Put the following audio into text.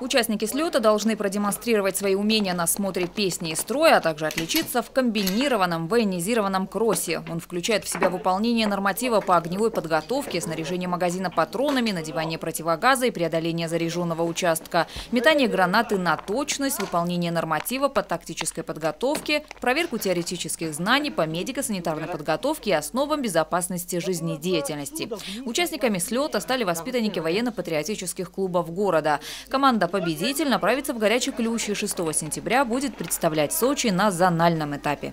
Участники слета должны продемонстрировать свои умения на смотре песни и строя, а также отличиться в комбинированном военизированном кроссе. Он включает в себя выполнение норматива по огневой подготовке, снаряжение магазина патронами, надевание противогаза и преодоление заряженного участка, метание гранаты на точность, выполнение норматива по тактической подготовке, проверку теоретических знаний по медико-санитарной подготовке и основам безопасности жизнедеятельности. Участниками слета стали воспитанники военно-патриотических клубов города. Команда победитель направится в Горячий Ключ и 6 сентября будет представлять Сочи на зональном этапе.